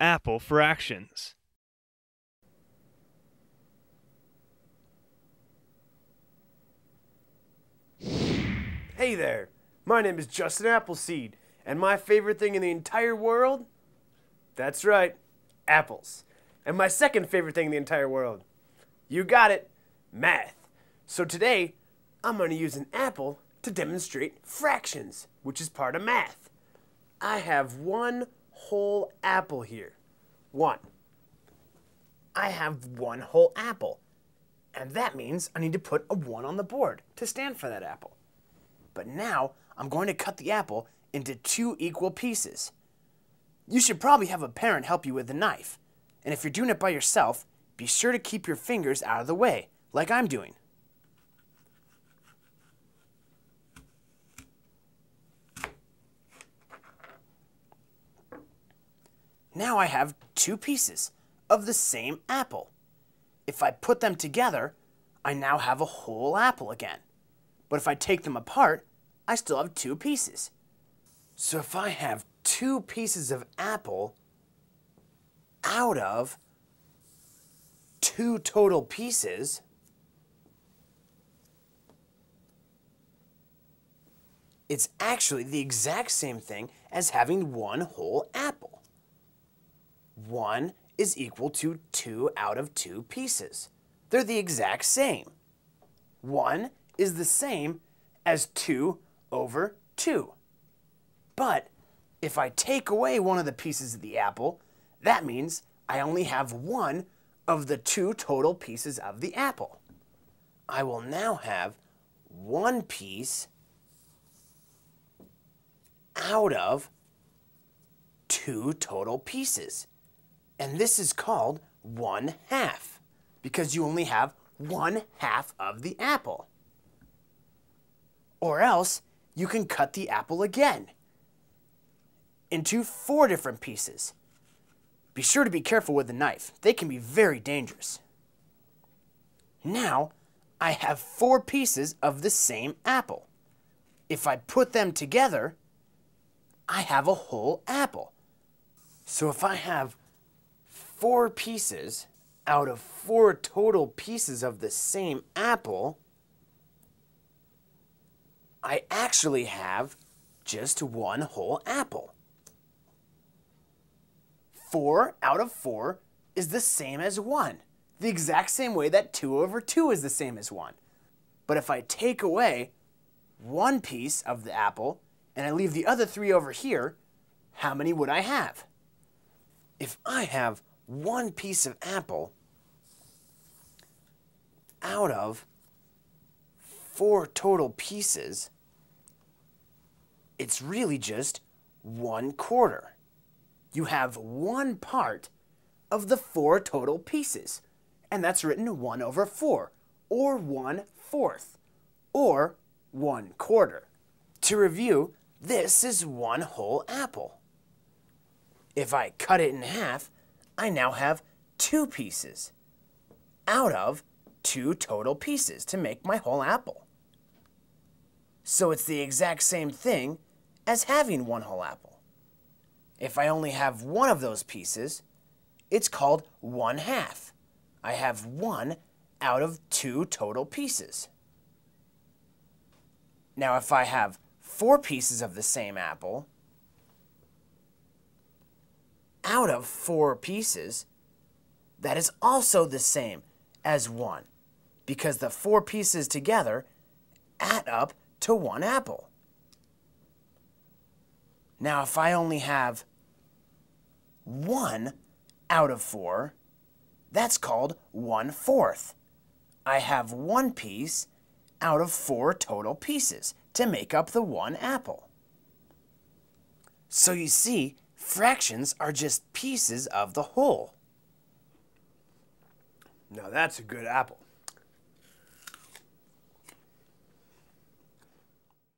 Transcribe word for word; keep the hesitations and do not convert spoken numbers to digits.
apple fractions. Hey there, my name is Justin Appleseed, and my favorite thing in the entire world? That's right, apples. And my second favorite thing in the entire world? You got it, math. So today, I'm going to use an apple to demonstrate fractions, which is part of math. I have one whole apple here. One. I have one whole apple. And that means I need to put a one on the board to stand for that apple. But now, I'm going to cut the apple into two equal pieces. You should probably have a parent help you with the knife. And if you're doing it by yourself, be sure to keep your fingers out of the way, like I'm doing. Now I have two pieces of the same apple. If I put them together, I now have a whole apple again. But if I take them apart, I still have two pieces. So if I have two pieces of apple out of two total pieces, it's actually the exact same thing as having one whole apple. One is equal to two out of two pieces. They're the exact same. One is the same as two over two. But if I take away one of the pieces of the apple, that means I only have one of the two total pieces of the apple. I will now have one piece out of two total pieces. And this is called one half, because you only have one half of the apple. Or else you can cut the apple again into four different pieces. Be sure to be careful with the knife. They can be very dangerous. Now I have four pieces of the same apple. If I put them together, I have a whole apple. So if I have four pieces out of four total pieces of the same apple, I actually have just one whole apple. Four out of four is the same as one, the exact same way that two over two is the same as one. But if I take away one piece of the apple and I leave the other three over here, how many would I have? If I have one piece of apple out of four total pieces, it's really just one quarter. You have one part of the four total pieces, and that's written one over four, or one fourth, or one quarter. To review, this is one whole apple. If I cut it in half, I now have two pieces out of two total pieces to make my whole apple. So it's the exact same thing as having one whole apple. If I only have one of those pieces, it's called one half. I have one out of two total pieces. Now if I have four pieces of the same apple, out of four pieces, that is also the same as one, because the four pieces together add up to one apple. Now if I only have one out of four, that's called one fourth. I have one piece out of four total pieces to make up the one apple. So you see, fractions are just pieces of the whole. Now that's a good apple.